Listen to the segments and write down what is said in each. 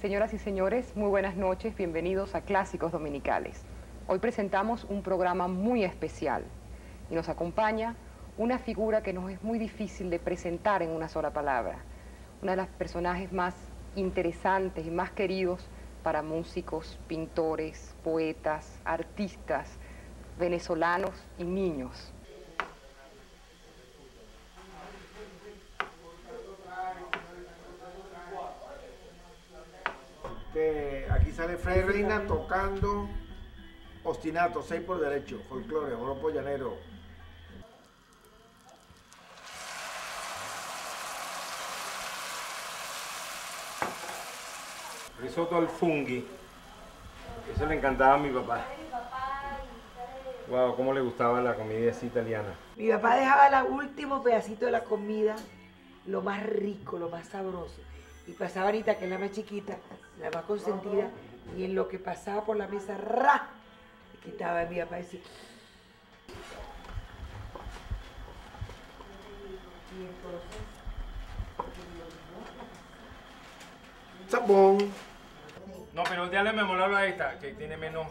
Señoras y señores, muy buenas noches, bienvenidos a Clásicos Dominicales. Hoy presentamos un programa muy especial y nos acompaña una figura que nos es muy difícil de presentar en una sola palabra. Una de las personajes más interesantes y más queridos para músicos, pintores, poetas, artistas, venezolanos y niños. Aquí sale Fredy Reyna tocando ostinato, 6 por derecho, folclore, grupo llanero. Risotto al funghi, eso le encantaba a mi papá. Wow, cómo le gustaba la comida así italiana. Mi papá dejaba el último pedacito de la comida, lo más rico, lo más sabroso. Y pasaba Anita, que es la más chiquita, la más consentida, y en lo que pasaba por la mesa, ¡ra!, le quitaba a mi papá y decía... ¡Chapón! No, pero ya le memoraba a esta, que tiene menos...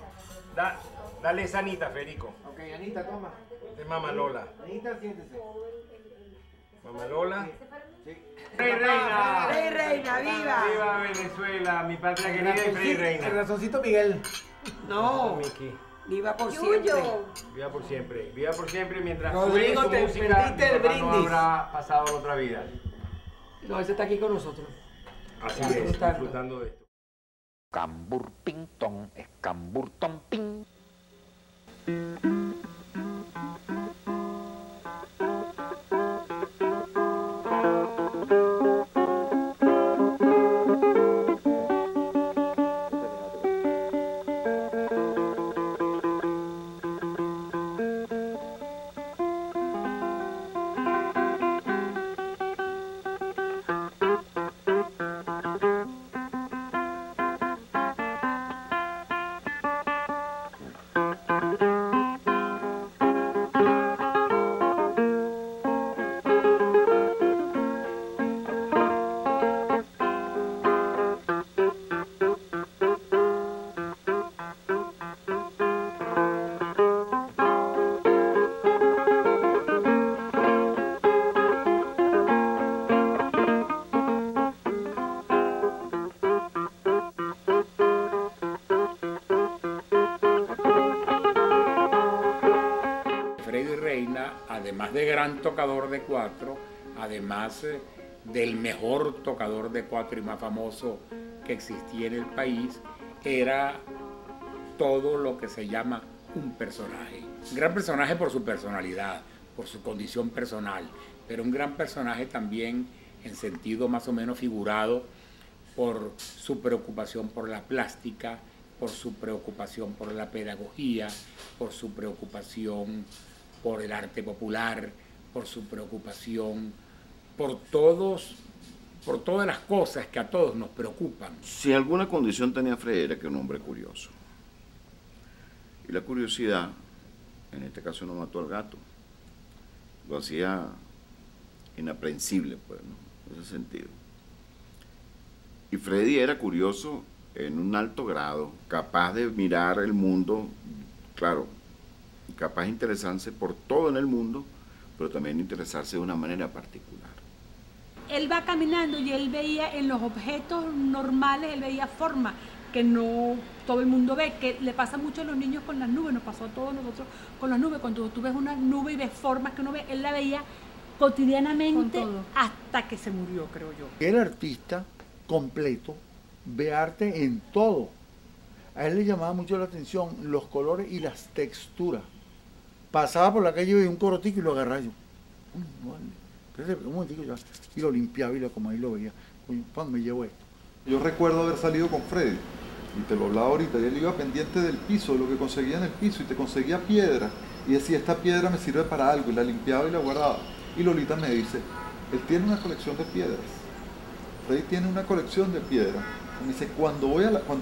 Dale esa Anita, Federico. Ok, Anita, toma. De Mamá Lola. Anita, siéntese. Mamá Lola. Sí. Fredy Reyna. Fredy Reyna, viva. Viva Venezuela, mi patria querida, y Fredy Reyna. El razoncito Miguel. No. Mickey. Viva por siempre. Viva por siempre. Viva por siempre mientras Rodrigo su música el brindis. No habrá pasado otra vida. No, ese está aquí con nosotros. Así es, disfrutando de esto. Cambur pintón, escambur ton pin. Además de gran tocador de cuatro, además del mejor tocador de cuatro y más famoso que existía en el país, era todo lo que se llama un personaje. Un gran personaje por su personalidad, por su condición personal, pero un gran personaje también en sentido más o menos figurado por su preocupación por la plástica, por su preocupación por la pedagogía, por su preocupación por el arte popular, por su preocupación, por todas las cosas que a todos nos preocupan. Si alguna condición tenía Fredy, era que un hombre curioso. Y la curiosidad, en este caso no mató al gato, lo hacía inaprensible, pues, ¿no?, en ese sentido. Y Fredy era curioso en un alto grado, capaz de mirar el mundo, claro, capaz de interesarse por todo en el mundo, pero también interesarse de una manera particular. Él va caminando y él veía en los objetos normales, él veía formas que no todo el mundo ve, que le pasa mucho a los niños con las nubes, nos pasó a todos nosotros con las nubes. Cuando tú ves una nube y ves formas que uno ve, él la veía cotidianamente hasta que se murió, creo yo. El artista completo ve arte en todo. A él le llamaba mucho la atención los colores y las texturas. Pasaba por la calle y veía un corotico y lo agarraba yo. Uy, no vale. Un momentico ya. Y lo limpiaba y lo como ahí lo veía. Uy, pan, me llevo esto. Yo recuerdo haber salido con Fredy, y te lo hablaba ahorita, y él iba pendiente del piso, de lo que conseguía en el piso, y te conseguía piedra. Y decía, esta piedra me sirve para algo, y la limpiaba y la guardaba. Y Lolita me dice, él tiene una colección de piedras. Fredy tiene una colección de piedras. Y me dice, cuando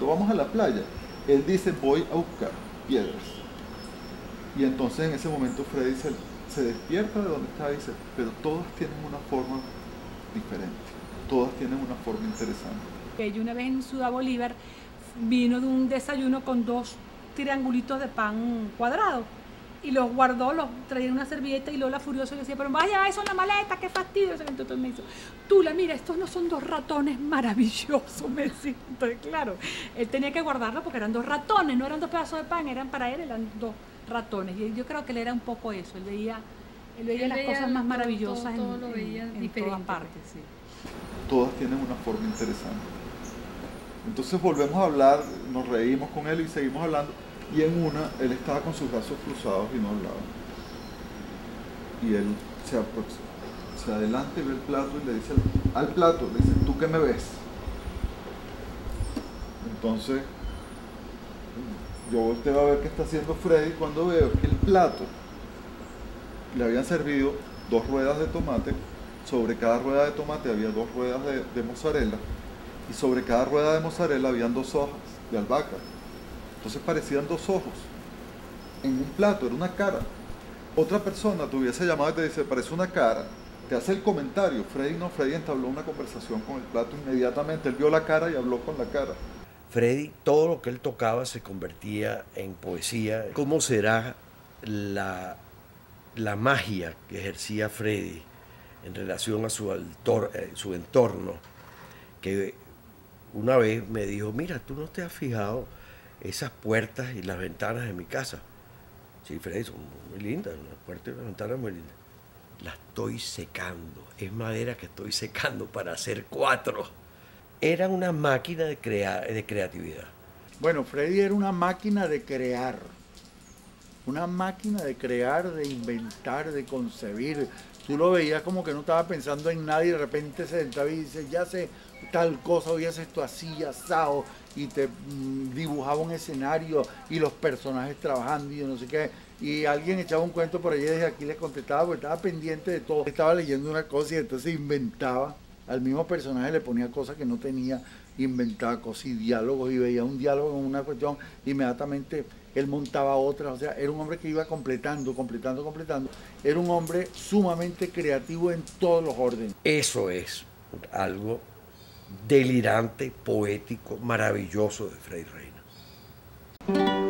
vamos a la playa, él dice, voy a buscar piedras. Y entonces en ese momento Fredy se despierta de donde estaba y dice, pero todas tienen una forma diferente, todas tienen una forma interesante. Pompeyo una vez en Ciudad Bolívar vino de un desayuno con dos triangulitos de pan cuadrado y los guardó, los traía en una servilleta y Lola furiosa le decía, pero vaya, eso es la maleta, qué fastidio. Entonces me dijo, Tula, mira, estos no son dos ratones maravillosos, me decía. Entonces, claro, él tenía que guardarlo porque eran dos ratones, no eran dos pedazos de pan, eran para él, eran dos ratones. Y yo creo que él era un poco eso, él veía las cosas más maravillosas en todas partes. Sí. Todas tienen una forma interesante. Entonces volvemos a hablar, nos reímos con él y seguimos hablando. Y en una, él estaba con sus brazos cruzados y no hablaba. Y él se adelanta y ve el plato y le dice al plato, le dice, ¿tú qué me ves? Entonces, yo volteo a ver qué está haciendo Fredy cuando veo que el plato le habían servido dos ruedas de tomate, sobre cada rueda de tomate había dos ruedas de mozzarella y sobre cada rueda de mozzarella habían dos hojas de albahaca. Entonces parecían dos ojos en un plato, era una cara. Otra persona te hubiese llamado y te dice, parece una cara, te hace el comentario. Fredy entabló una conversación con el plato inmediatamente, él vio la cara y habló con la cara. Fredy, todo lo que él tocaba se convertía en poesía. ¿Cómo será la magia que ejercía Fredy en relación a su entorno? Que una vez me dijo, mira, tú no te has fijado esas puertas y las ventanas de mi casa. Sí, Fredy, son muy lindas, las puertas y las ventanas muy lindas. Las estoy secando, es madera que estoy secando para hacer cuatro. Era una máquina de creatividad. Bueno, Fredy era una máquina de crear. Una máquina de crear, de inventar, de concebir. Tú lo veías como que no estaba pensando en nadie, de repente se sentaba y dice, ya sé tal cosa, hoy haces esto así, asado, y te dibujaba un escenario y los personajes trabajando y yo no sé qué. Y alguien echaba un cuento por allí y desde aquí les contestaba porque estaba pendiente de todo. Estaba leyendo una cosa y entonces inventaba. Al mismo personaje le ponía cosas que no tenía, inventaba cosas y diálogos, y veía un diálogo con una cuestión, inmediatamente él montaba otra. O sea, era un hombre que iba completando. Era un hombre sumamente creativo en todos los órdenes. Eso es algo delirante, poético, maravilloso de Fredy Reyna.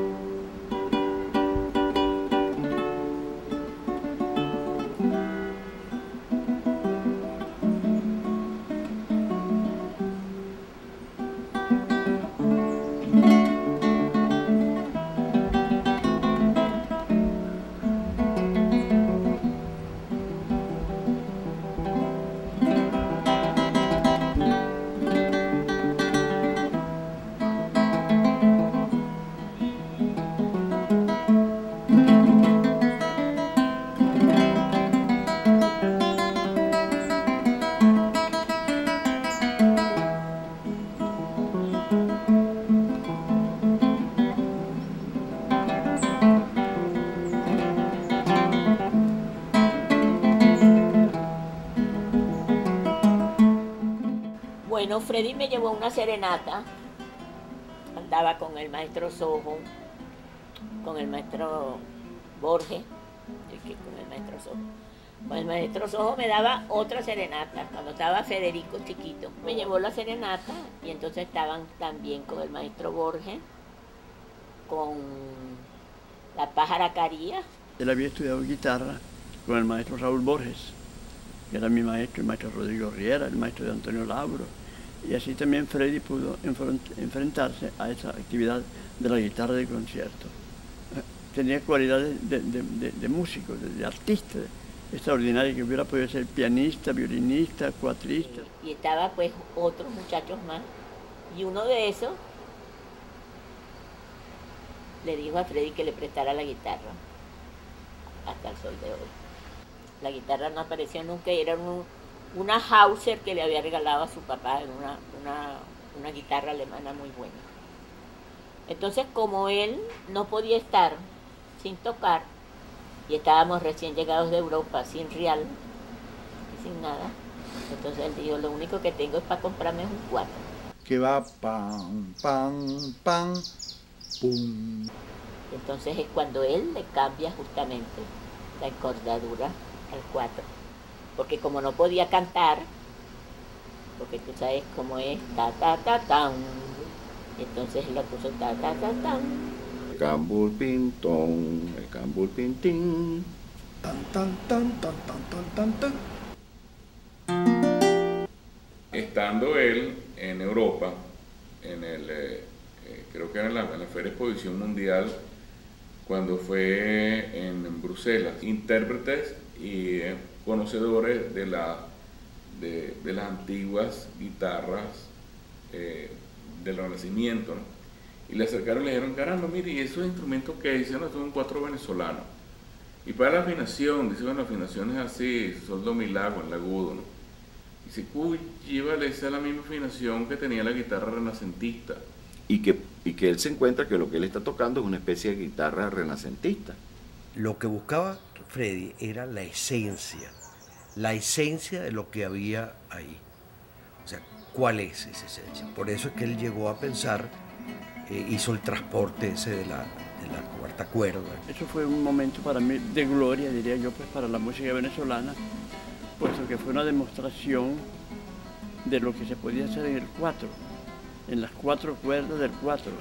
Bueno, Fredy me llevó a una serenata, andaba con el maestro Sojo, con el maestro Borges, Con el maestro Sojo me daba otra serenata, cuando estaba Federico chiquito. Me llevó la serenata y entonces estaban también con el maestro Borges, con la pájara Caría. Él había estudiado guitarra con el maestro Raúl Borges, que era mi maestro, el maestro Rodrigo Riera, el maestro de Antonio Labro. Y así también Fredy pudo enfrentarse a esa actividad de la guitarra de concierto. Tenía cualidades de músico, de artista extraordinario, que hubiera podido ser pianista, violinista, cuatrista. Y estaba pues otros muchachos más, y uno de esos le dijo a Fredy que le prestara la guitarra hasta el sol de hoy. La guitarra no apareció nunca y era una Hauser que le había regalado a su papá, una guitarra alemana muy buena. Entonces, como él no podía estar sin tocar, y estábamos recién llegados de Europa, sin real, sin nada, entonces él dijo, lo único que tengo es para comprarme un cuatro. Que va pam, pam, pam, pum. Entonces es cuando él le cambia justamente la encordadura al cuatro. Porque como no podía cantar, porque tú sabes cómo es ta ta ta tan. Entonces la puso ta ta ta tan. El cambur pintón, el cambur pintín. Tan tan tan tan tan tan tan tan. Estando él en Europa, en el creo que era en la Feria Exposición Mundial, cuando fue en Bruselas, intérpretes y conocedores de las antiguas guitarras del Renacimiento, ¿no? Y le acercaron y le dijeron, caramba, mire, ¿y esos instrumentos que dicen? No, son cuatro venezolanos. Y para la afinación, dice, bueno, la afinación es así, sol, do, mi, la, con el agudo, ¿no? Y dice, uy, llévale, esa es la misma afinación que tenía la guitarra renacentista. Y que él se encuentra que lo que él está tocando es una especie de guitarra renacentista. Lo que buscaba Fredy era la esencia de lo que había ahí. O sea, ¿cuál es esa esencia? Por eso es que él llegó a pensar, hizo el transporte ese de la cuarta cuerda. Eso fue un momento para mí de gloria, diría yo, pues para la música venezolana, puesto que fue una demostración de lo que se podía hacer en el cuatro, en las cuatro cuerdas del cuatro.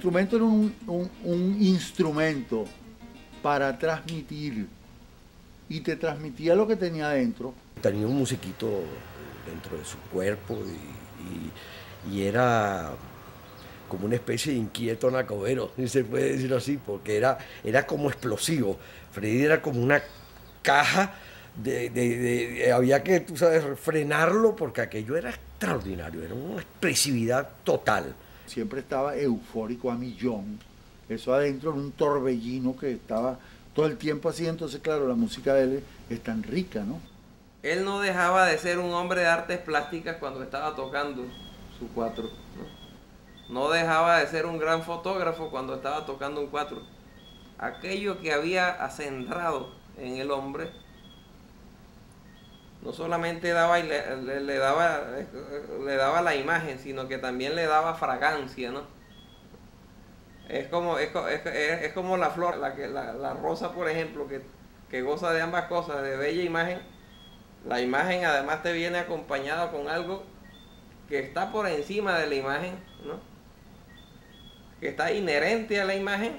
Era un instrumento para transmitir, y te transmitía lo que tenía dentro. Tenía un musiquito dentro de su cuerpo y era como una especie de inquieto nacobero, si se puede decir así, porque era como explosivo. Fredy era como una caja de había que, tú sabes, frenarlo, porque aquello era extraordinario, era una expresividad total. Siempre estaba eufórico a millón, eso adentro en un torbellino que estaba todo el tiempo así. Entonces, claro, la música de él es tan rica, ¿no? Él no dejaba de ser un hombre de artes plásticas cuando estaba tocando su cuatro, ¿no? No dejaba de ser un gran fotógrafo cuando estaba tocando un cuatro. Aquello que había acendrado en el hombre, no solamente daba y le daba la imagen, sino que también le daba fragancia, ¿no? Es como la flor, la rosa, por ejemplo, que goza de ambas cosas, de bella imagen. La imagen además te viene acompañada con algo que está por encima de la imagen, ¿no? Que está inherente a la imagen,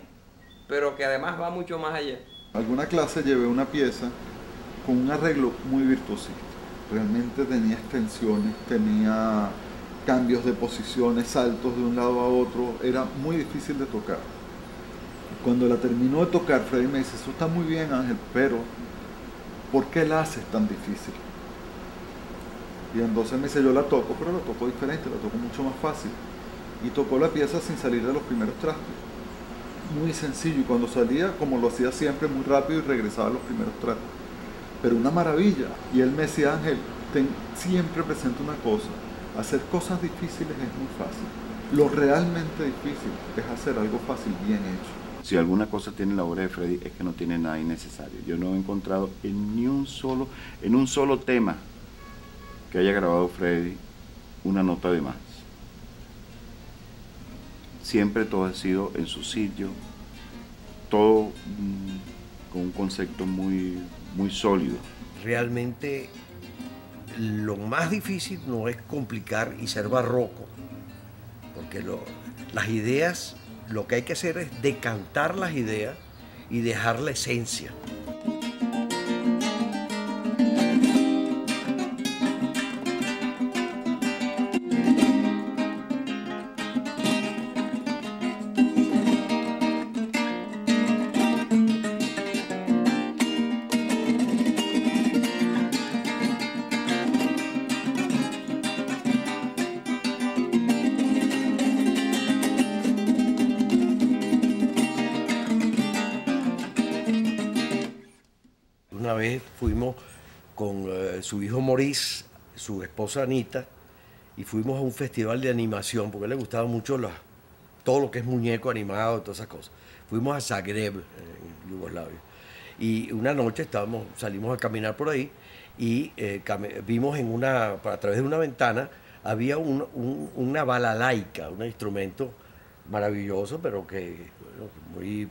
pero que además va mucho más allá. Alguna clase llevé una pieza con un arreglo muy virtuosista. Realmente tenía extensiones, tenía cambios de posiciones, saltos de un lado a otro, era muy difícil de tocar. Cuando la terminó de tocar, Fredy me dice, eso está muy bien, Ángel, pero ¿por qué la haces tan difícil? Y entonces me dice, yo la toco, pero la toco diferente, la toco mucho más fácil. Y tocó la pieza sin salir de los primeros trastes. Muy sencillo, y cuando salía, como lo hacía siempre, muy rápido, y regresaba a los primeros trastes. Pero una maravilla. Y él me decía, Ángel, siempre presente una cosa, hacer cosas difíciles es muy fácil. Lo realmente difícil es hacer algo fácil bien hecho. Si alguna cosa tiene la obra de Fredy es que no tiene nada innecesario. Yo no he encontrado en un solo tema que haya grabado Fredy una nota de más. Siempre todo ha sido en su sitio, todo con un concepto muy sólido. Realmente lo más difícil no es complicar y ser barroco, porque las ideas, lo que hay que hacer es decantar las ideas y dejar la esencia. Fuimos con su hijo Maurice, su esposa Anita y fuimos a un festival de animación, porque a él le gustaba mucho todo lo que es muñeco animado, todas esas cosas. Fuimos a Zagreb, en Yugoslavia. Y una noche salimos a caminar por ahí y vimos a través de una ventana, había una balalaika, un instrumento maravilloso, pero que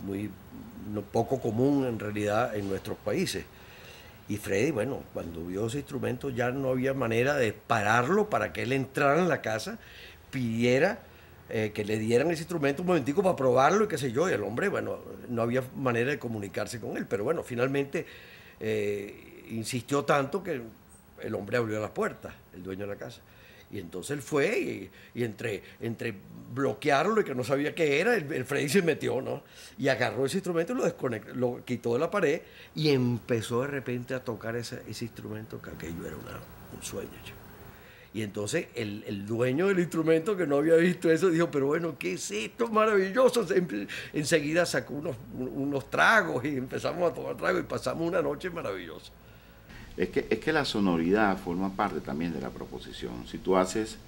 bueno, poco común en realidad en nuestros países. Y Fredy, bueno, cuando vio ese instrumento ya no había manera de pararlo para que él entrara en la casa, pidiera que le dieran ese instrumento un momentico para probarlo y qué sé yo. Y el hombre, bueno, no había manera de comunicarse con él, pero bueno, finalmente insistió tanto que el hombre abrió las puertas, el dueño de la casa. Y entonces él fue y entre bloquearlo y que no sabía qué era, el Fredy se metió, ¿no? Y agarró ese instrumento y lo desconectó, lo quitó de la pared y empezó de repente a tocar ese instrumento, que aquello era un sueño. Y entonces el dueño del instrumento, que no había visto eso, dijo, pero bueno, ¿qué es esto maravilloso? Enseguida sacó unos tragos y empezamos a tomar tragos y pasamos una noche maravillosa. Es que la sonoridad forma parte también de la proposición. Si tú haces...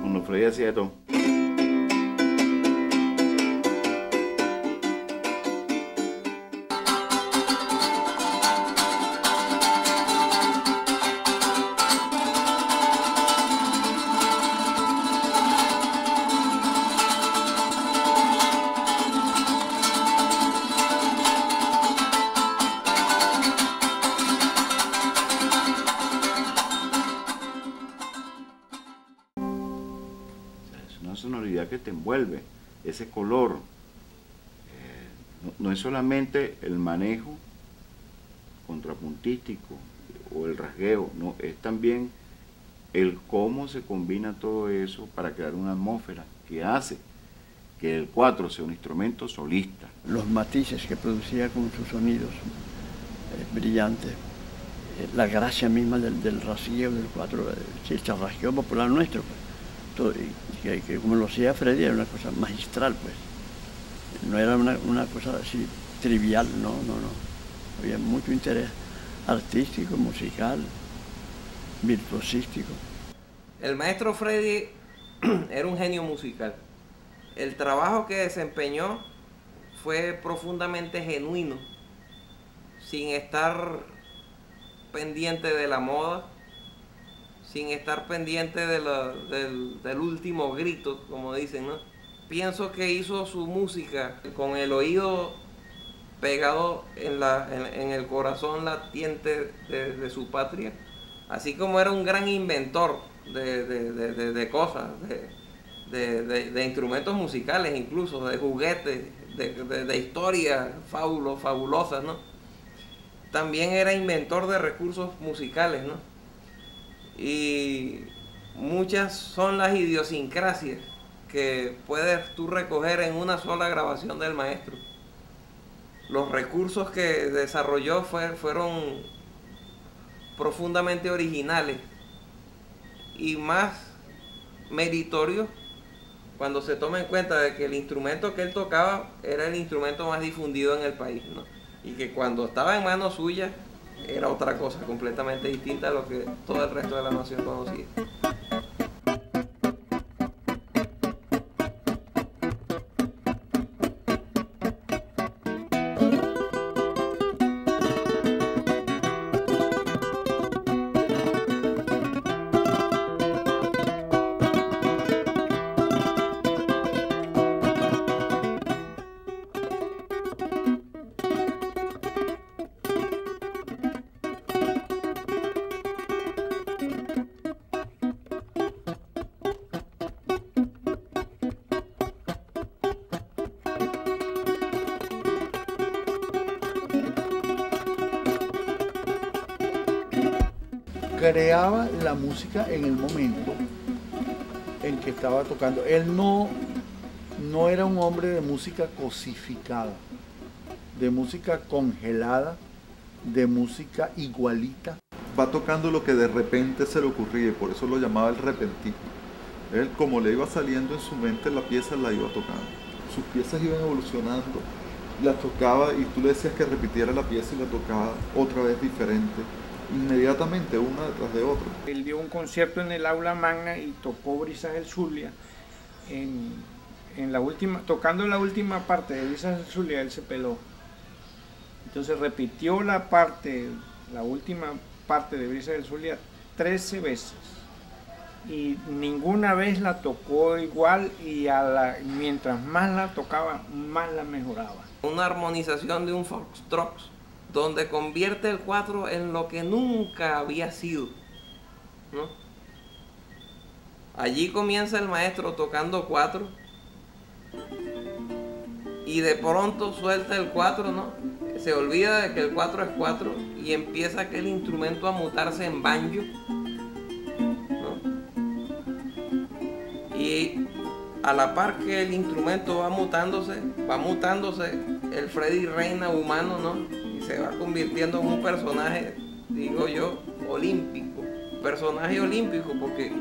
Cuando Fredy hacía esto... vuelve, ese color, no es solamente el manejo contrapuntístico o el rasgueo, no, es también el cómo se combina todo eso para crear una atmósfera que hace que el cuatro sea un instrumento solista. Los matices que producía con sus sonidos brillantes, la gracia misma del rasgueo del cuatro, el charrasqueo popular nuestro, pues, que como lo hacía Fredy, era una cosa magistral, pues. No era una cosa así trivial, no. Había mucho interés artístico, musical, virtuosístico. El maestro Fredy era un genio musical. El trabajo que desempeñó fue profundamente genuino, sin estar pendiente de la moda, sin estar pendiente del último grito, como dicen, ¿no? Pienso que hizo su música con el oído pegado en el corazón latiente de su patria, así como era un gran inventor de cosas, de instrumentos musicales incluso, de juguetes, de historias fabulosas, ¿no? También era inventor de recursos musicales, ¿no? Y muchas son las idiosincrasias que puedes tú recoger en una sola grabación del maestro. Los recursos que desarrolló fueron profundamente originales y más meritorios cuando se toma en cuenta de que el instrumento que él tocaba era el instrumento más difundido en el país, ¿no? Y que cuando estaba en manos suyas era otra cosa completamente distinta a lo que todo el resto de la nación conocía. Creaba la música en el momento en que estaba tocando. Él no era un hombre de música cosificada, de música congelada, de música igualita. Va tocando lo que de repente se le ocurría y por eso lo llamaba el repentismo. Él, como le iba saliendo en su mente la pieza, la iba tocando. Sus piezas iban evolucionando. La tocaba y tú le decías que repitiera la pieza y la tocaba otra vez diferente. Inmediatamente, una detrás de otra. Él dio un concierto en el Aula Magna y tocó Brisa del Zulia. Tocando la última parte de Brisa del Zulia, él se peló. Entonces repitió la última parte de Brisa del Zulia 13 veces. Y ninguna vez la tocó igual, y mientras más la tocaba, más la mejoraba. Una armonización de un foxtrot, donde convierte el cuatro en lo que nunca había sido, ¿no? Allí comienza el maestro tocando cuatro, y de pronto suelta el cuatro, ¿no? Se olvida de que el cuatro es cuatro, y empieza aquel instrumento a mutarse en banjo. Y a la par que el instrumento va mutándose, el Fredy Reyna humano, ¿no? Y se va convirtiendo en un personaje, digo yo, olímpico. Personaje olímpico porque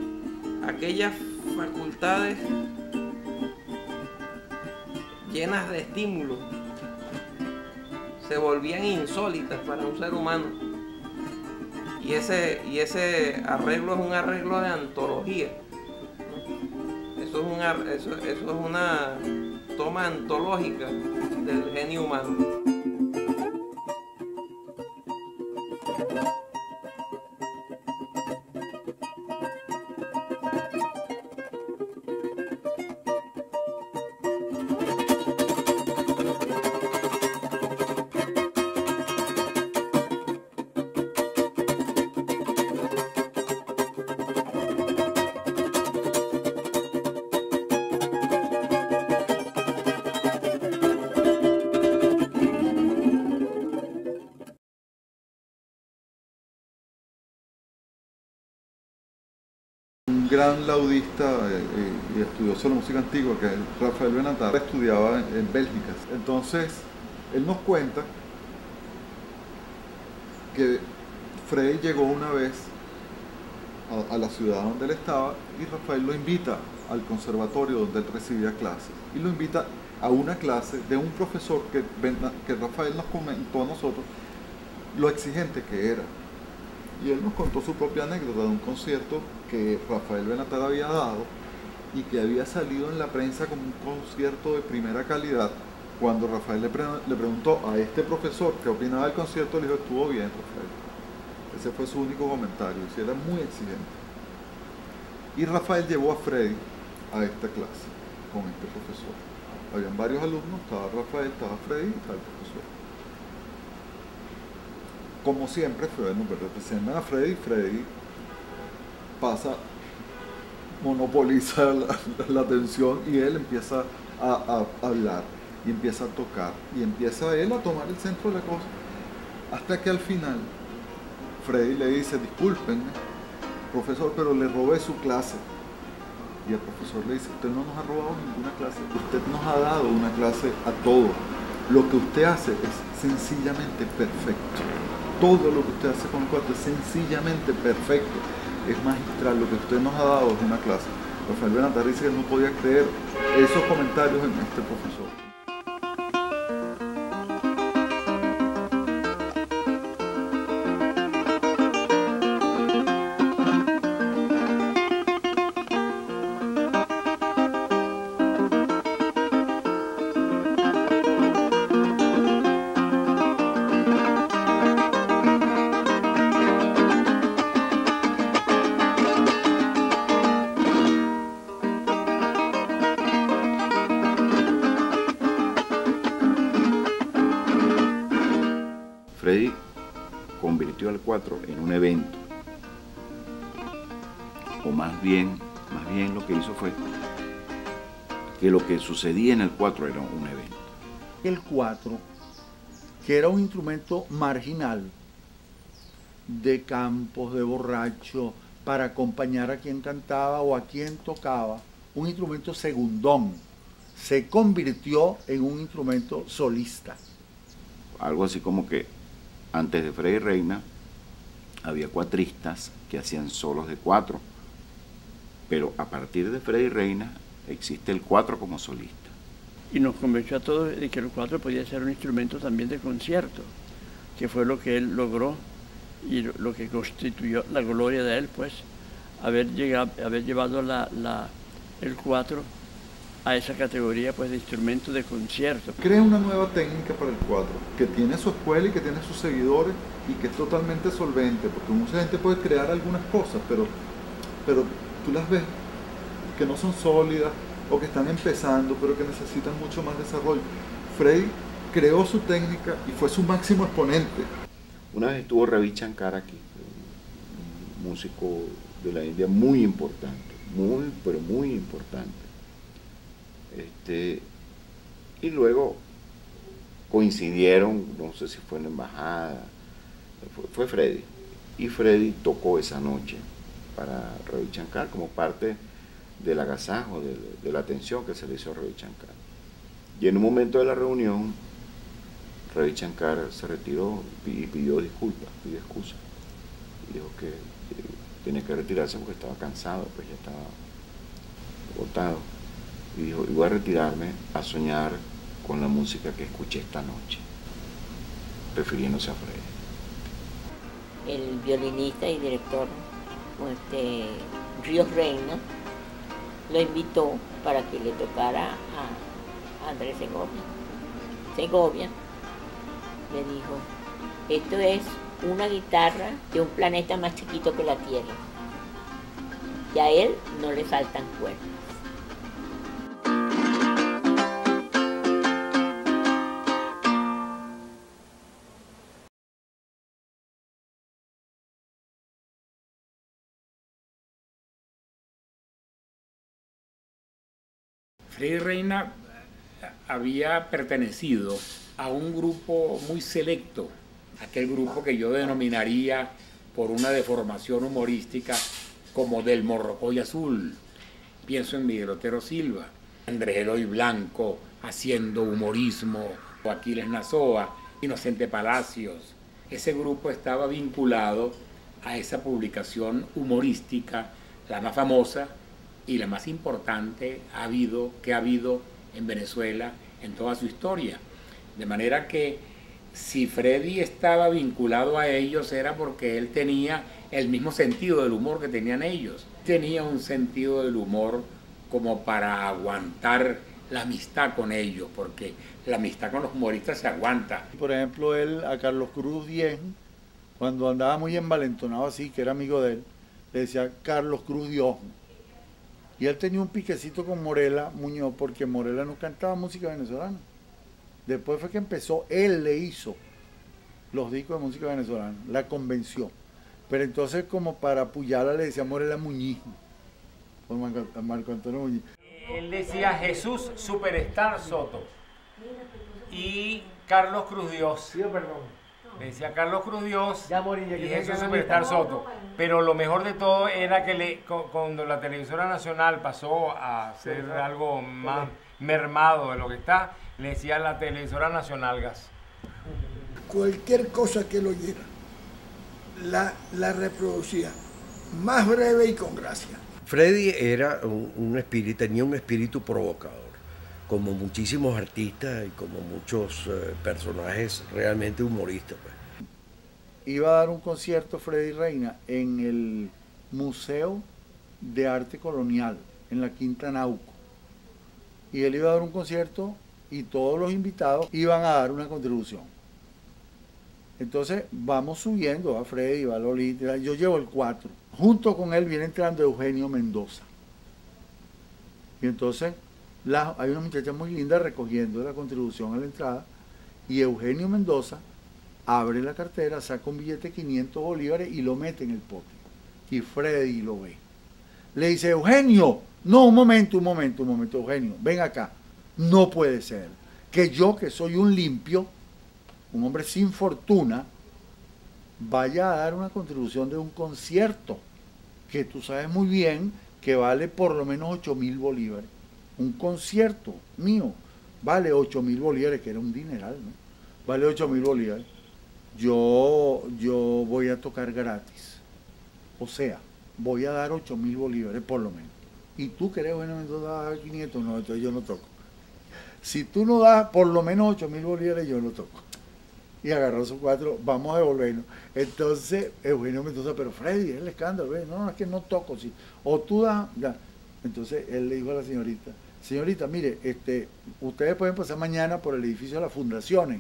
aquellas facultades llenas de estímulos se volvían insólitas para un ser humano. Y ese arreglo es un arreglo de antología. Eso es una toma antológica del genio humano. Gran laudista y estudioso de la música antigua, que es Rafael Benatar, estudiaba en Bélgica. Entonces, él nos cuenta que Fredy llegó una vez a la ciudad donde él estaba y Rafael lo invita al conservatorio donde él recibía clases, y lo invita a una clase de un profesor que Rafael nos comentó a nosotros lo exigente que era. Y él nos contó su propia anécdota de un concierto que Rafael Benatar había dado y que había salido en la prensa como un concierto de primera calidad. Cuando Rafael le preguntó a este profesor qué opinaba del concierto, le dijo: estuvo bien, Rafael. Ese fue su único comentario, si era muy exigente. Y Rafael llevó a Fredy a esta clase con este profesor. Habían varios alumnos, estaba Rafael, estaba Fredy y estaba el profesor. Como siempre, representan a Fredy. Fredy pasa, monopoliza la atención, y él empieza a hablar, y empieza a tocar, y empieza él a tomar el centro de la cosa, hasta que al final Fredy le dice: disculpen, profesor, pero le robé su clase. Y el profesor le dice: usted no nos ha robado ninguna clase, usted nos ha dado una clase a todos. Lo que usted hace es sencillamente perfecto. Todo lo que usted hace con el cuatro es sencillamente perfecto, es magistral, lo que usted nos ha dado es una clase. Rafael Benatar dice que no podía creer esos comentarios en este profesor. Fredy convirtió al cuatro en un evento, o más bien lo que hizo fue que lo que sucedía en el cuatro era un evento. El cuatro, que era un instrumento marginal de campos, de borracho, para acompañar a quien cantaba o a quien tocaba, un instrumento segundón, se convirtió en un instrumento solista. Algo así como que Antes de Fredy Reyna había cuatristas que hacían solos de cuatro, pero a partir de Fredy Reyna existe el cuatro como solista. Y nos convenció a todos de que el cuatro podía ser un instrumento también de concierto, que fue lo que él logró y lo que constituyó la gloria de él, pues, haber llevado el cuatro a esa categoría, pues, de instrumento de concierto. Crea una nueva técnica para el cuatro, que tiene su escuela y que tiene sus seguidores y que es totalmente solvente, porque mucha gente puede crear algunas cosas, pero tú las ves que no son sólidas o que están empezando, pero que necesitan mucho más desarrollo. Fredy creó su técnica y fue su máximo exponente. Una vez estuvo Ravi Shankar aquí, un músico de la India muy importante, pero muy importante. Y luego coincidieron, no sé si fue en la embajada, fue Fredy, y Fredy tocó esa noche para Ravi Shankar como parte del agasajo, de la atención que se le hizo a Ravi Shankar. Y en un momento de la reunión, Ravi Shankar se retiró y pidió disculpas, pidió excusas, y dijo que tenía que retirarse porque estaba cansado, pues ya estaba agotado. Y dijo, voy a retirarme a soñar con la música que escuché esta noche, refiriéndose a Fredy. El violinista y director Ríos Reyna lo invitó para que le tocara a Andrés Segovia. Segovia le dijo, esto es una guitarra de un planeta más chiquito que la Tierra, y a él no le faltan cuerdas. Fredy Reyna había pertenecido a un grupo muy selecto, aquel grupo que yo denominaría por una deformación humorística como Del Morrocoy Azul. Pienso en Miguel Otero Silva, Andrés Eloy Blanco haciendo humorismo, Aquiles Nazoa, Inocente Palacios. Ese grupo estaba vinculado a esa publicación humorística, la más famosa y la más importante que ha habido en Venezuela en toda su historia. De manera que si Fredy estaba vinculado a ellos era porque él tenía el mismo sentido del humor que tenían ellos. Tenía un sentido del humor como para aguantar la amistad con ellos, porque la amistad con los humoristas se aguanta. Por ejemplo, él a Carlos Cruz Díez, cuando andaba muy envalentonado así, que era amigo de él, le decía Carlos Cruz Díez. Y él tenía un piquecito con Morella Muñoz, porque Morella no cantaba música venezolana. Después fue que empezó, él le hizo los discos de música venezolana, la convenció. Pero entonces como para apoyarla le decía Morella Muñiz, por Marco Antonio Muñiz. Él decía Jesús Superstar Soto y Carlos Cruz Díez. Sí, perdón. Le decía Carlos Cruz Díez y Jesús Superstar Soto. Pero lo mejor de todo era que cuando la televisora nacional pasó a ser algo más mermado de lo que está, le decía la televisora nacional Gas. Cualquier cosa que lo oyera, la reproducía, más breve y con gracia. Fredy era tenía un espíritu provocador, como muchísimos artistas y como muchos personajes realmente humoristas. Iba a dar un concierto Fredy Reyna en el Museo de Arte Colonial, en la Quinta Nauco. Y él iba a dar un concierto y todos los invitados iban a dar una contribución. Entonces vamos subiendo, va Fredy, va Lolita, yo llevo el 4. Junto con él viene entrando Eugenio Mendoza. Y entonces hay una muchacha muy linda recogiendo la contribución a la entrada, y Eugenio Mendoza abre la cartera, saca un billete de 500 bolívares y lo mete en el pote. Y Fredy lo ve. Le dice, Eugenio, no, un momento, Eugenio, ven acá. No puede ser que yo, que soy un limpio, un hombre sin fortuna, vaya a dar una contribución de un concierto que tú sabes muy bien que vale por lo menos 8.000 bolívares. Un concierto mío vale 8.000 bolívares, que era un dineral, ¿no? Vale 8.000 bolívares. yo voy a tocar gratis, o sea, voy a dar 8.000 bolívares por lo menos, y tú querés, bueno, entonces das 500, no, entonces yo no toco. Si tú no das por lo menos 8.000 bolívares, yo no toco. Y agarró sus 4, vamos a devolvernos. Entonces, Eugenio Mendoza, pero Fredy, es el escándalo, ¿eh? No, es que no toco, sí. O tú das, ya. Entonces él le dijo a la señorita, señorita, mire, ustedes pueden pasar mañana por el edificio de las fundaciones.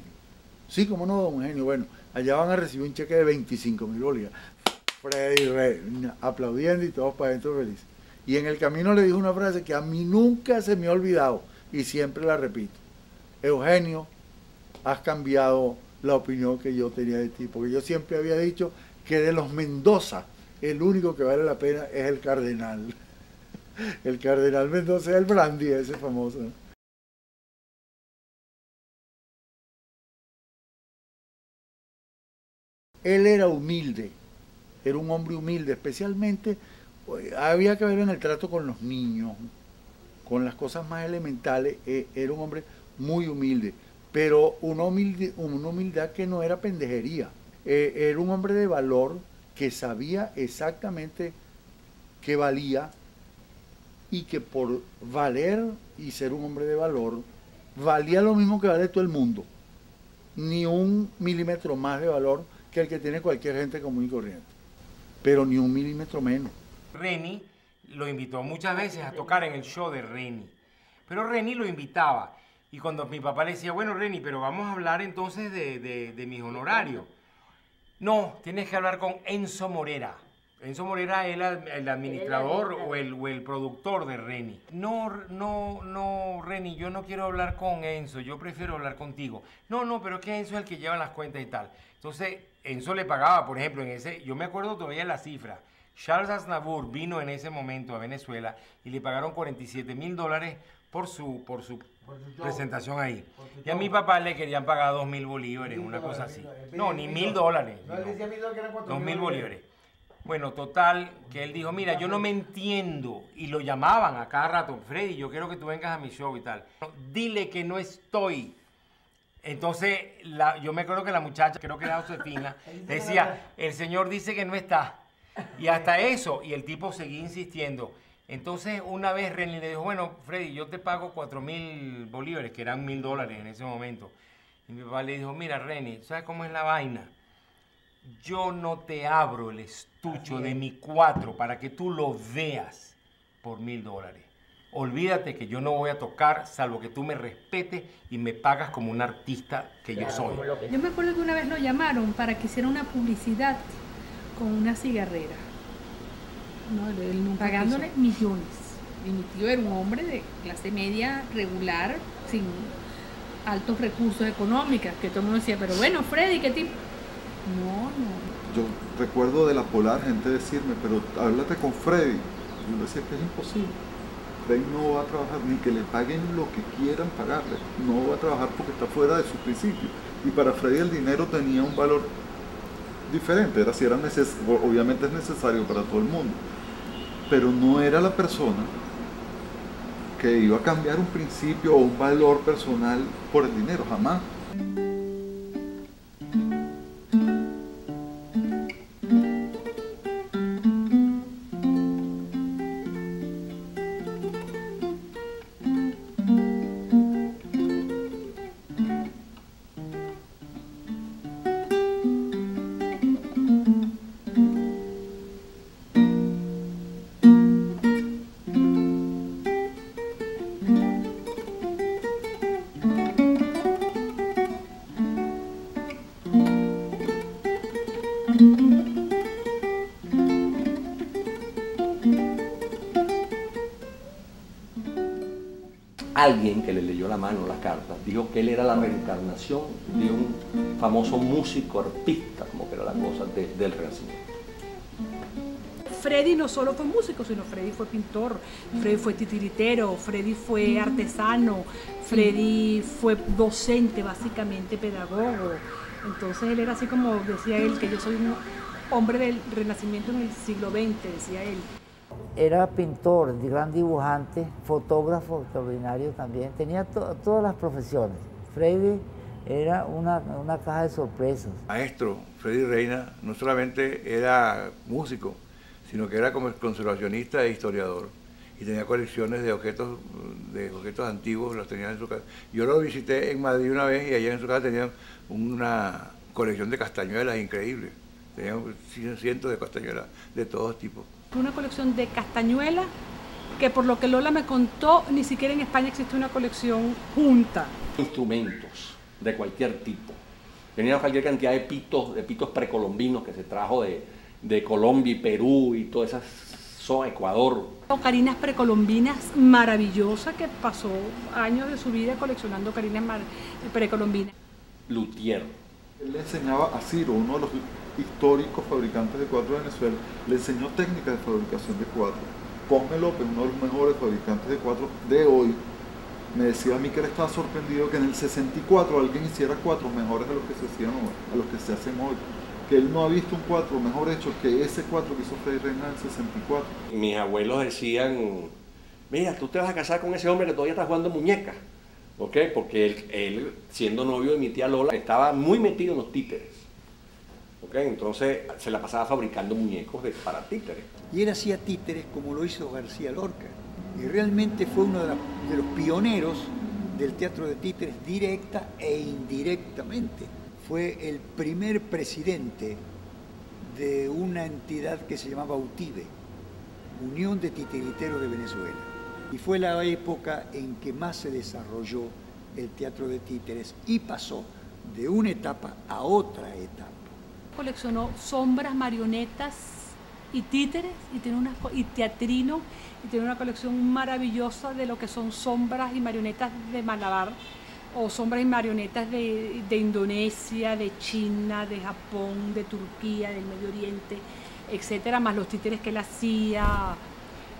Sí, cómo no, don Eugenio, bueno, allá van a recibir un cheque de 25.000 bolívares. Fredy Reyna, aplaudiendo y todos para adentro felices. Y en el camino le dijo una frase que a mí nunca se me ha olvidado y siempre la repito. Eugenio, has cambiado la opinión que yo tenía de ti, porque yo siempre había dicho que de los Mendoza, el único que vale la pena es el Cardenal. El Cardenal Mendoza, el brandy ese famoso. Él era humilde, era un hombre humilde, especialmente había que ver en el trato con los niños, con las cosas más elementales, era un hombre muy humilde, pero una humildad que no era pendejería, era un hombre de valor que sabía exactamente qué valía y que por valer y ser un hombre de valor, valía lo mismo que vale todo el mundo, ni un milímetro más de valor que el que tiene cualquier gente común y corriente, pero ni un milímetro menos. Reyni lo invitó muchas veces a tocar en el show de Reyni, pero Reyni lo invitaba, y cuando mi papá le decía, bueno, Reyni, pero vamos a hablar entonces de mis honorarios. No, tienes que hablar con Enzo Morera. Enzo Morera era el administrador o el productor de Reyni. No, Reyni, yo no quiero hablar con Enzo, yo prefiero hablar contigo. No, pero es que Enzo es el que lleva las cuentas y tal. Entonces, Enzo le pagaba, por ejemplo, en ese, yo me acuerdo todavía la cifra. Charles Aznavour vino en ese momento a Venezuela y le pagaron $47.000 por su presentación ahí. Y a mi papá le querían pagar 2.000 bolívares, una cosa así. No, ni $1.000. No, él decía $1.000 que eran 4.000 bolívares. Bueno, total, que él dijo, mira, yo no me entiendo. Y lo llamaban a cada rato, Fredy, yo quiero que tú vengas a mi show y tal. Dile que no estoy. Entonces, yo me acuerdo que la muchacha, creo que era Josefina, decía, el señor dice que no está. Y hasta eso, y el tipo seguía insistiendo. Entonces, una vez Reyni le dijo, bueno, Fredy, yo te pago 4.000 bolívares, que eran $1.000 en ese momento. Y mi papá le dijo, mira, Reyni, ¿sabes cómo es la vaina? Yo no te abro el estucho de mi 4 para que tú lo veas por $1.000. Olvídate que yo no voy a tocar, salvo que tú me respetes y me pagas como un artista que yo soy. Yo me acuerdo que una vez lo llamaron para que hiciera una publicidad con una cigarrera. No, él nunca pagándole quiso. Millones. Y mi tío era un hombre de clase media regular, sin altos recursos económicos, que todo el mundo decía, pero bueno, Fredy, ¿qué tipo? No. Yo recuerdo de la Polar gente decirme, pero háblate con Fredy. Y yo decía que es imposible. Fredy no va a trabajar, ni que le paguen lo que quieran pagarle. No va a trabajar porque está fuera de su principio. Y para Fredy el dinero tenía un valor diferente. Era, si era necesario, obviamente es necesario para todo el mundo. Pero no era la persona que iba a cambiar un principio o un valor personal por el dinero, jamás. Alguien que le leyó la mano la carta dijo que él era la reencarnación de un famoso músico, artista, como que era la cosa, del Renacimiento. Fredy no solo fue músico, sino Fredy fue pintor, Fredy fue titiritero, Fredy fue artesano, Fredy fue docente, básicamente pedagogo. Entonces él era así como decía él, que yo soy un hombre del Renacimiento en el siglo XX, decía él. Era pintor, gran dibujante, fotógrafo extraordinario también, tenía todas las profesiones. Fredy era una caja de sorpresas. Maestro Fredy Reyna no solamente era músico, sino que era conservacionista e historiador. Y tenía colecciones de objetos antiguos, los tenía en su casa. Yo lo visité en Madrid una vez y allá en su casa tenían una colección de castañuelas increíble. Tenían cientos de castañuelas de todos tipos. Una colección de castañuelas que, por lo que Lola me contó, ni siquiera en España existe una colección junta. Instrumentos de cualquier tipo. Tenían cualquier cantidad de pitos precolombinos que se trajo de Colombia y Perú y todas esas zonas, Ecuador. Ocarinas precolombinas maravillosas que pasó años de su vida coleccionando ocarinas precolombinas. Luthier. Él le enseñaba a Ciro, uno de los históricos fabricantes de cuatro de Venezuela, le enseñó técnicas de fabricación de cuatro. Cosme López, uno de los mejores fabricantes de cuatro de hoy, me decía a mí que él estaba sorprendido que en el 64 alguien hiciera cuatros mejores a los que se hacían hoy, a los que se hacen hoy. Que él no ha visto un cuatro mejor hecho que ese cuatro que hizo Fredy Reyna en el 64. Mis abuelos decían, mira, tú te vas a casar con ese hombre que todavía está jugando muñecas. ¿Ok? Porque él, siendo novio de mi tía Lola, estaba muy metido en los títeres. ¿Ok? Entonces se la pasaba fabricando muñecos para títeres. Y él hacía títeres como lo hizo García Lorca. Y realmente fue uno de los pioneros del teatro de títeres directa e indirectamente. Fue el primer presidente de una entidad que se llamaba UTIBE, Unión de Titeriteros de Venezuela. Y fue la época en que más se desarrolló el teatro de títeres y pasó de una etapa a otra etapa. Coleccionó sombras, marionetas y títeres y teatrino, y tiene una colección maravillosa de lo que son sombras y marionetas de Malabar, o sombras y marionetas de Indonesia, de China, de Japón, de Turquía, del Medio Oriente, etcétera, más los títeres que él hacía,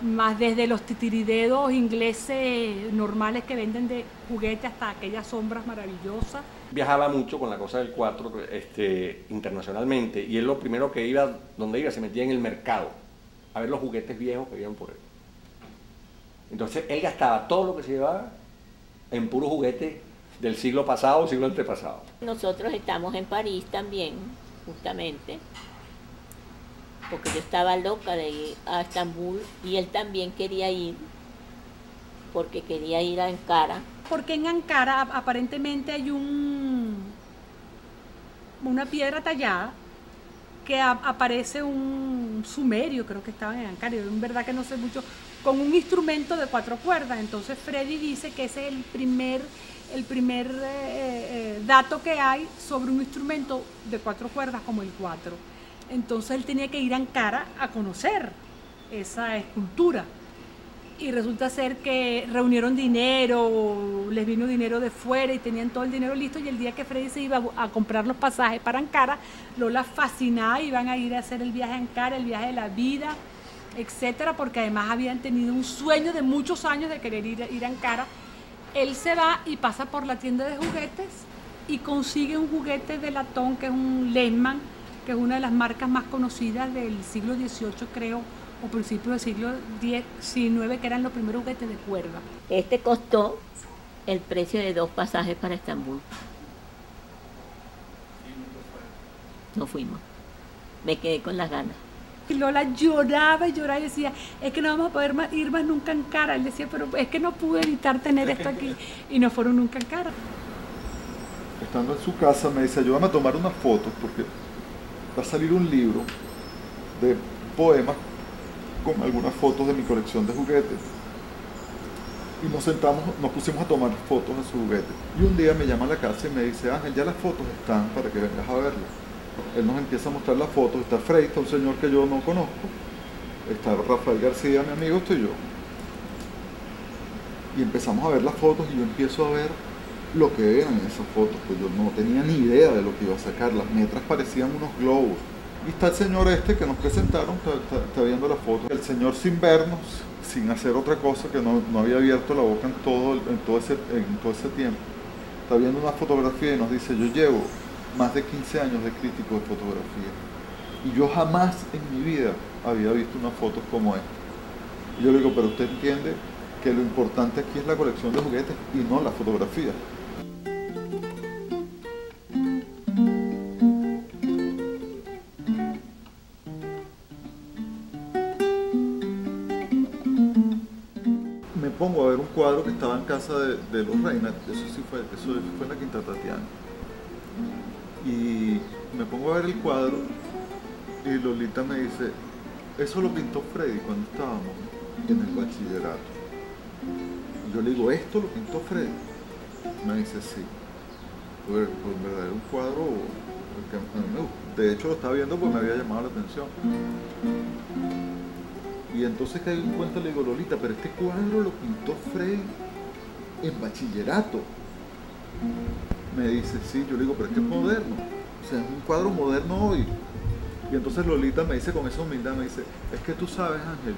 más desde los titiridedos ingleses normales que venden de juguete hasta aquellas sombras maravillosas. Viajaba mucho con la cosa del cuatro internacionalmente, y él lo primero que iba, donde iba, se metía en el mercado a ver los juguetes viejos que iban por él. Entonces él gastaba todo lo que se llevaba en puro juguete del siglo pasado, siglo antepasado. Nosotros estamos en París también, justamente, porque yo estaba loca de ir a Estambul y él también quería ir, porque quería ir a Ankara. Porque en Ankara aparentemente hay una piedra tallada que aparece un sumerio, creo que estaba en Ankara, en verdad que no sé mucho, con un instrumento de cuatro cuerdas. Entonces Fredy dice que ese es el primer dato que hay sobre un instrumento de cuatro cuerdas como el cuatro. Entonces él tenía que ir a Ankara a conocer esa escultura. Y resulta ser que reunieron dinero, les vino dinero de fuera y tenían todo el dinero listo, y el día que Fredy se iba a comprar los pasajes para Ankara, Lola fascinada, iban a ir a hacer el viaje a Ankara, el viaje de la vida, etcétera, porque además habían tenido un sueño de muchos años de querer ir a Ankara. Él se va y pasa por la tienda de juguetes y consigue un juguete de latón, que es un Lehmann, que es una de las marcas más conocidas del siglo XVIII, creo, o principios del siglo XIX, que eran los primeros juguetes de cuerda. Este costó el precio de dos pasajes para Estambul. No fuimos. Me quedé con las ganas. Y Lola lloraba y lloraba y decía, es que no vamos a poder ir más nunca a Ankara. Él decía, pero es que no pude evitar tener esto aquí, y no fueron nunca a Ankara. Estando en su casa me dice, ayúdame a tomar unas fotos porque va a salir un libro de poemas con algunas fotos de mi colección de juguetes. Y nos sentamos, nos pusimos a tomar fotos de su juguete. Y un día me llama a la casa y me dice, Ángel, ya las fotos están para que vengas a verlas. Él nos empieza a mostrar las fotos. Está Fredy, está un señor que yo no conozco, está Rafael García, mi amigo, estoy yo. Y empezamos a ver las fotos y yo empiezo a ver lo que eran esas fotos, pues yo no tenía ni idea de lo que iba a sacar. Las metras parecían unos globos. Y está el señor este que nos presentaron, está viendo las fotos. El señor sin vernos, sin hacer otra cosa, que no había abierto la boca en todo ese tiempo. Está viendo una fotografía y nos dice, yo llevo más de 15 años de crítico de fotografía y yo jamás en mi vida había visto unas fotos como esta. Y yo le digo, pero usted entiende que lo importante aquí es la colección de juguetes y no la fotografía. pongo a ver un cuadro que estaba en casa de los Reyna, eso fue en la Quinta Tatiana, y me pongo a ver el cuadro y Lolita me dice, eso lo pintó Fredy cuando estábamos en el bachillerato. Yo le digo, ¿esto lo pintó Fredy? Me dice, sí. Pues en verdad era un cuadro que a mí me gusta. De hecho lo estaba viendo porque me había llamado la atención. Y entonces caí en cuenta, le digo, Lolita, pero este cuadro lo pintó Fredy en bachillerato. Me dice, sí. Yo le digo, pero es que es moderno. O sea, es un cuadro moderno hoy. Y entonces Lolita me dice con esa humildad, me dice, es que tú sabes, Ángel,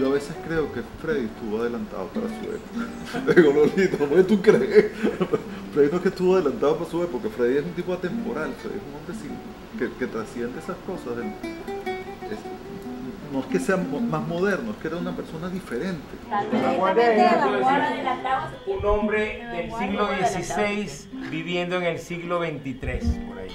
yo a veces creo que Fredy estuvo adelantado para su época. Le digo, Lolita, ¿cómo tú crees? Fredy no es que estuvo adelantado para su época, porque Fredy es un tipo atemporal, Fredy es un hombre que trasciende esas cosas. No es que sea más moderno, es que era una persona diferente. Un hombre del siglo XVI viviendo en el siglo XXIII, por ahí.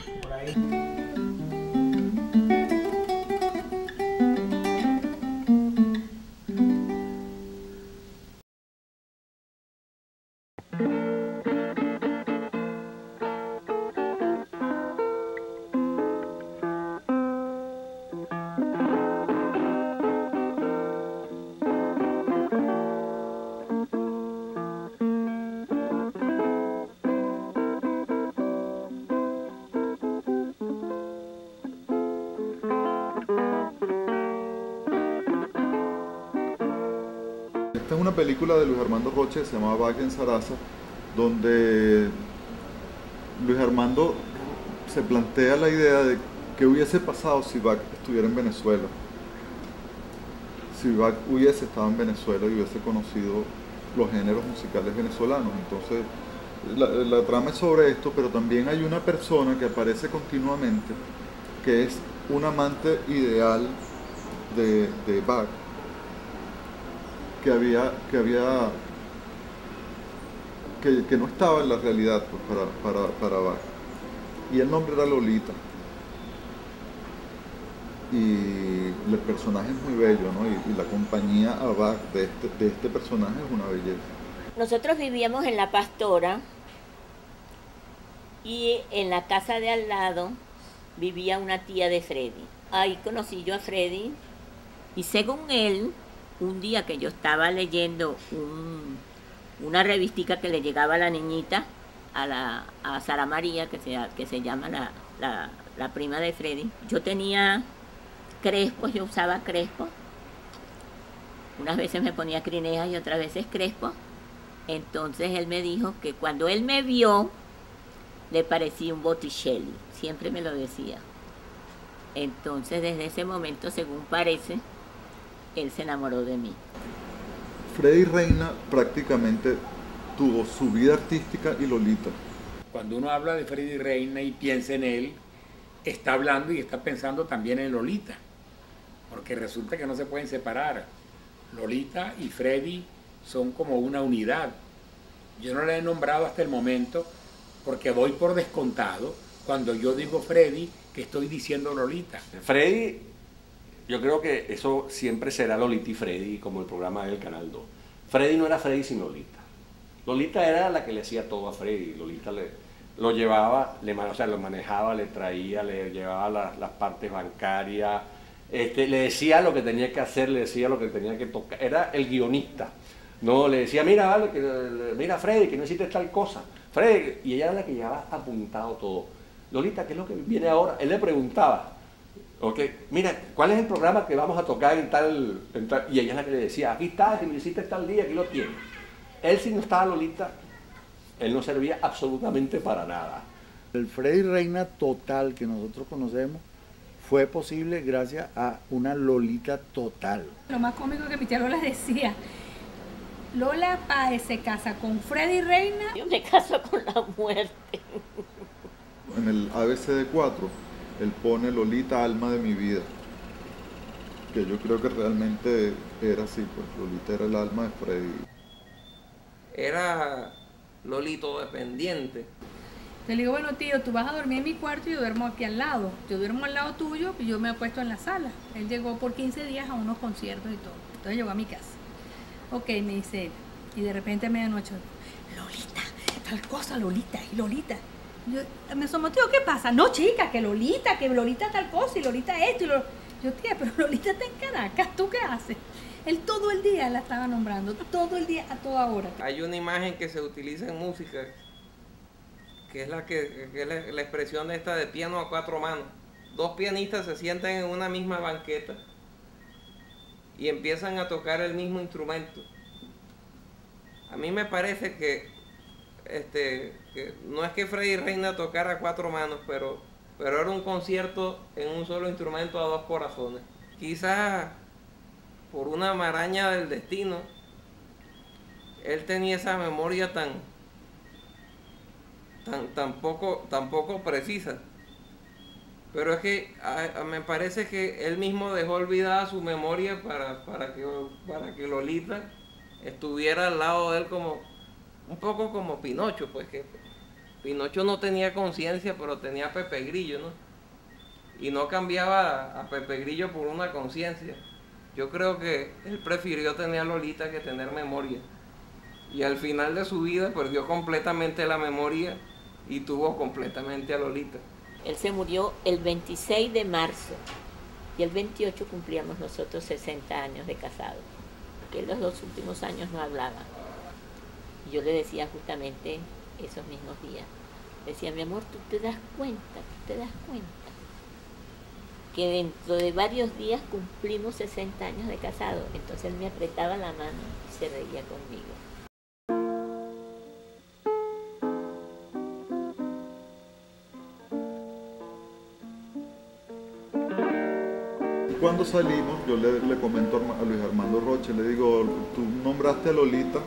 Película de Luis Armando Roche, se llamaba Bach en Saraza, donde Luis Armando se plantea la idea de qué hubiese pasado si Bach estuviera en Venezuela, si Bach hubiese estado en Venezuela y hubiese conocido los géneros musicales venezolanos. Entonces la trama es sobre esto, pero también hay una persona que aparece continuamente que es un amante ideal de Bach, que no estaba en la realidad, pues, para Bach, y el nombre era Lolita, y el personaje es muy bello, ¿no? Y la compañía a Bach de este personaje es una belleza. Nosotros vivíamos en La Pastora, y en la casa de al lado vivía una tía de Fredy. Ahí conocí yo a Fredy, y según él, un día que yo estaba leyendo una revistica que le llegaba a la niñita, a Sara María, que se llama la prima de Fredy. Yo tenía crespos, yo usaba crespos. Unas veces me ponía crinejas y otras veces crespos. Entonces él me dijo que cuando él me vio, le parecía un Botticelli. Siempre me lo decía. Entonces desde ese momento, según parece, él se enamoró de mí. Fredy Reyna prácticamente tuvo su vida artística y Lolita. Cuando uno habla de Fredy Reyna y piensa en él, está hablando y está pensando también en Lolita, porque resulta que no se pueden separar. Lolita y Fredy son como una unidad. Yo no la he nombrado hasta el momento porque voy por descontado cuando yo digo Fredy que estoy diciendo Lolita. Fredy, yo creo que eso siempre será Lolita y Fredy, como el programa del Canal 2. Fredy no era Fredy sin Lolita. Lolita era la que le hacía todo a Fredy. Lolita lo llevaba, lo manejaba, le traía, le llevaba las partes bancarias, le decía lo que tenía que hacer, le decía lo que tenía que tocar. Era el guionista. No, le decía, mira Fredy, que no hiciste tal cosa. Fredy, y ella era la que llevaba apuntado todo. Lolita, ¿qué es lo que viene ahora? Él le preguntaba. Okay. Mira, ¿cuál es el programa que vamos a tocar en tal? Y ella es la que le decía, aquí está, si me hiciste tal día, aquí lo tienes. Él, si no estaba Lolita, él no servía absolutamente para nada. El Fredy Reyna total que nosotros conocemos fue posible gracias a una Lolita total. Lo más cómico que mi tía Lola decía, Lola Páez se casa con Fredy Reyna. Yo me caso con la muerte. En el ABC de cuatro, él pone Lolita, alma de mi vida, que yo creo que realmente era así, pues Lolita era el alma de Fredy. Era Lolito dependiente. Te digo, bueno tío, tú vas a dormir en mi cuarto y yo duermo aquí al lado. Yo duermo al lado tuyo y yo me acuesto en la sala. Él llegó por 15 días a unos conciertos y todo. Entonces llegó a mi casa. Ok, me dice, Y de repente a medianoche, Lolita, tal cosa, Lolita, y Lolita. Yo me sometí, ¿qué pasa? No, chica, que Lolita tal cosa, y Lolita esto, y Lolita... Yo, tía, pero Lolita está en Caracas, ¿tú qué haces? Él todo el día la estaba nombrando, todo el día, a toda hora. Hay una imagen que se utiliza en música, que es la expresión esta de piano a cuatro manos. Dos pianistas se sientan en una misma banqueta y empiezan a tocar el mismo instrumento. A mí me parece que no es que Fredy Reyna tocara cuatro manos, pero era un concierto en un solo instrumento a dos corazones. Quizás por una maraña del destino, él tenía esa memoria tan poco precisa. Pero es que me parece que él mismo dejó olvidada su memoria para que Lolita estuviera al lado de él, como un poco como Pinocho, pues, que Pinocho no tenía conciencia, pero tenía a Pepe Grillo, ¿no? Y no cambiaba a Pepe Grillo por una conciencia. Yo creo que él prefirió tener a Lolita que tener memoria. Y al final de su vida perdió completamente la memoria y tuvo completamente a Lolita. Él se murió el 26 de marzo y el 28 cumplíamos nosotros 60 años de casado. Porque él los dos últimos años no hablaba. Yo le decía justamente esos mismos días, decía, mi amor, tú te das cuenta que dentro de varios días cumplimos 60 años de casado. Entonces él me apretaba la mano y se reía conmigo. Cuando salimos, yo le comento a Luis Armando Roche, le digo, tú nombraste a Lolita,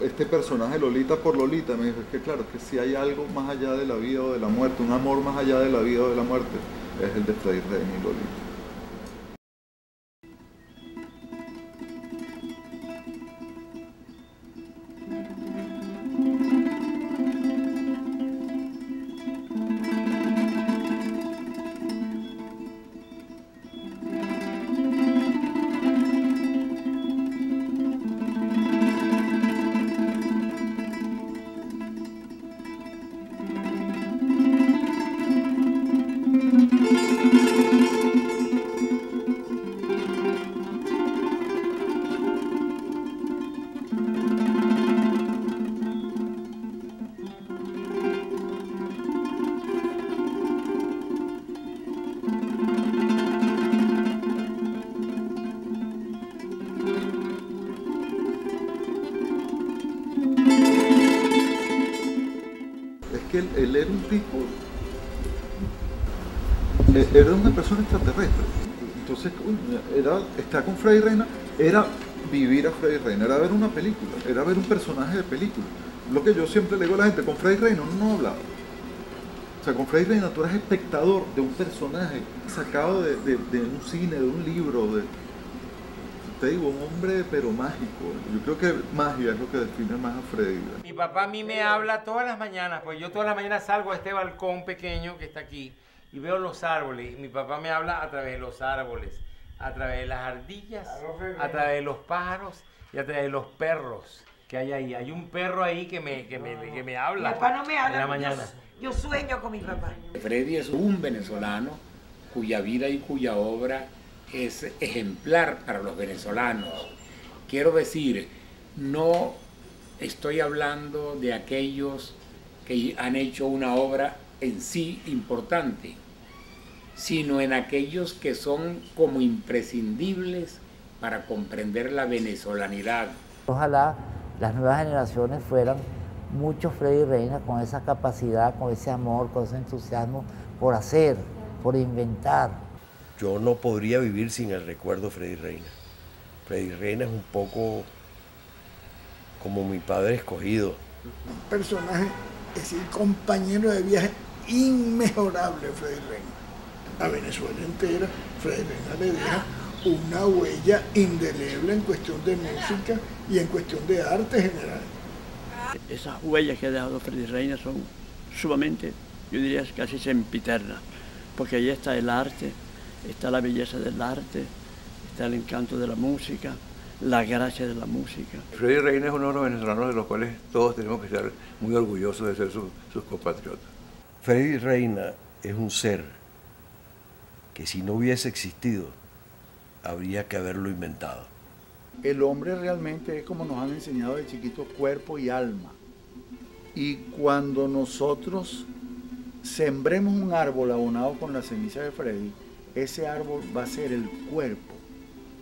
este personaje Lolita por Lolita. Me dijo, es que claro, es que si hay algo más allá de la vida o de la muerte, un amor más allá de la vida o de la muerte, es el de Fredy Reyna y Lolita. Él era un tipo, era una persona extraterrestre. Entonces, estar con Fredy Reyna era vivir a Fredy Reyna, era ver una película, era ver un personaje de película. Lo que yo siempre le digo a la gente, con Fredy Reyna uno no hablaba. O sea, con Fredy Reyna tú eras espectador de un personaje sacado de un cine, de un libro, de... Te digo, un hombre pero mágico. Yo creo que magia es lo que define más a Fredy. Mi papá a mí me habla todas las mañanas, pues yo todas las mañanas salgo a este balcón pequeño que está aquí y veo los árboles. Y mi papá me habla a través de los árboles, a través de las ardillas, a través de los pájaros y a través de los perros que hay ahí. Hay un perro ahí que me habla. Mi papá no me habla en la mañana. Yo sueño con mi papá. Fredy es un venezolano cuya vida y cuya obra es ejemplar para los venezolanos. Quiero decir, no estoy hablando de aquellos que han hecho una obra en sí importante, sino en aquellos que son como imprescindibles para comprender la venezolanidad. Ojalá las nuevas generaciones fueran muchos Fredy Reyna, con esa capacidad, con ese amor, con ese entusiasmo por hacer, por inventar. Yo no podría vivir sin el recuerdo de Fredy Reyna. Fredy Reyna es un poco como mi padre escogido. Un personaje, es decir, compañero de viaje inmejorable, Fredy Reyna. A Venezuela entera, Fredy Reyna le deja una huella indeleble en cuestión de música y en cuestión de arte general. Esas huellas que ha dejado Fredy Reyna son sumamente, yo diría casi sempiternas, porque ahí está el arte, está la belleza del arte, está el encanto de la música, la gracia de la música. Fredy Reyna es uno de los venezolanos de los cuales todos tenemos que estar muy orgullosos de ser sus compatriotas. Fredy Reyna es un ser que si no hubiese existido, habría que haberlo inventado. El hombre realmente es como nos han enseñado de chiquitos, cuerpo y alma. Y cuando nosotros sembremos un árbol abonado con la ceniza de Fredy, ese árbol va a ser el cuerpo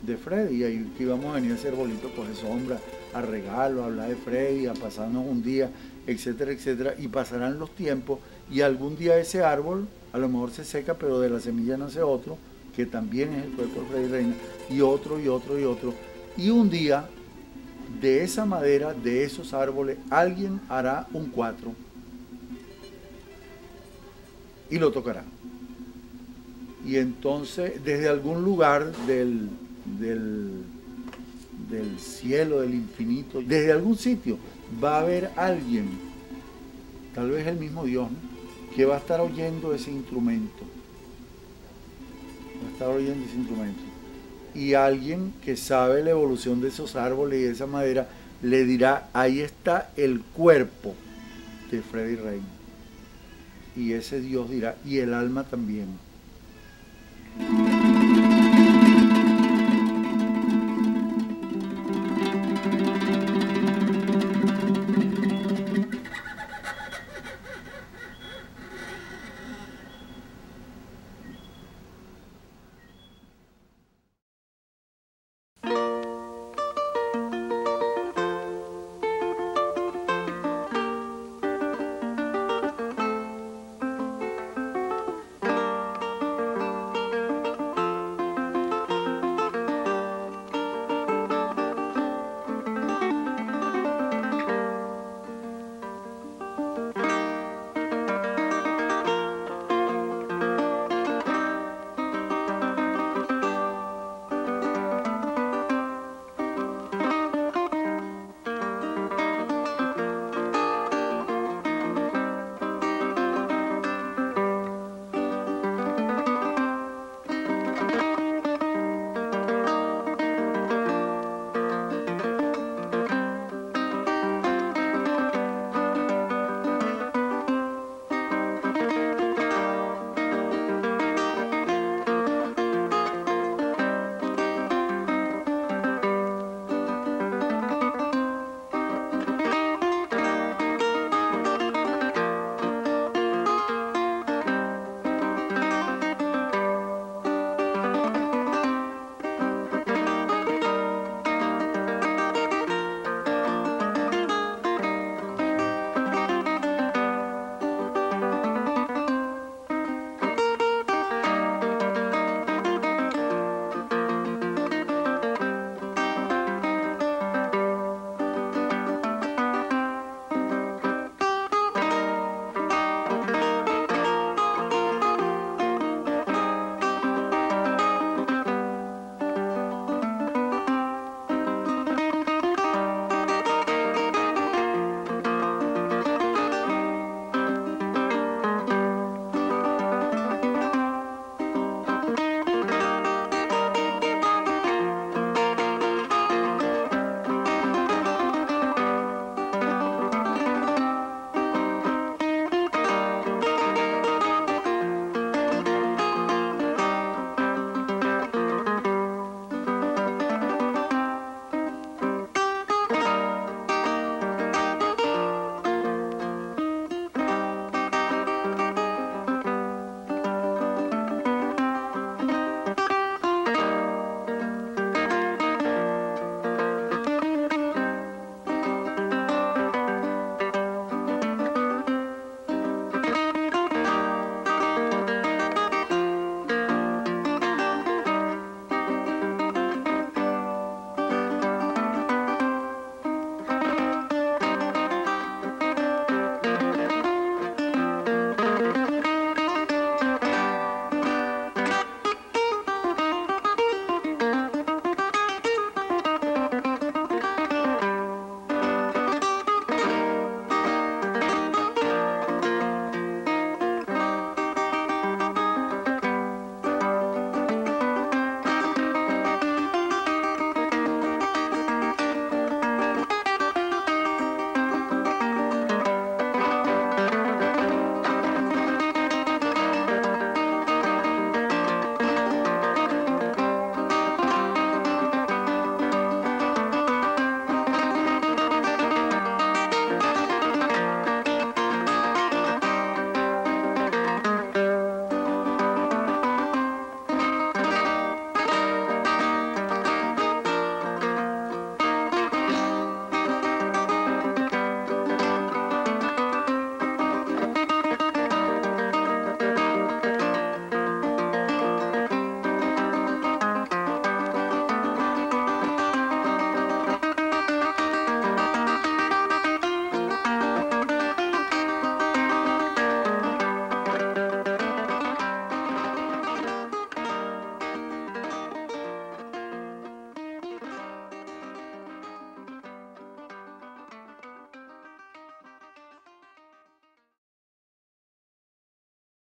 de Fredy. Y ahí que vamos a venir a hacer bolitos por sombra, a regalo, a hablar de Fredy, a pasarnos un día, etcétera, etcétera. Y pasarán los tiempos y algún día ese árbol a lo mejor se seca, pero de la semilla nace otro, que también es el cuerpo de Fredy Reyna, y otro, y otro, y otro. Y un día, de esa madera, de esos árboles, alguien hará un cuatro y lo tocará. Y entonces, desde algún lugar del cielo, del infinito, desde algún sitio, va a haber alguien, tal vez el mismo Dios, ¿no?, que va a estar oyendo ese instrumento. Va a estar oyendo ese instrumento. Y alguien que sabe la evolución de esos árboles y de esa madera le dirá, ahí está el cuerpo de Fredy Reyna. Y ese Dios dirá, y el alma también.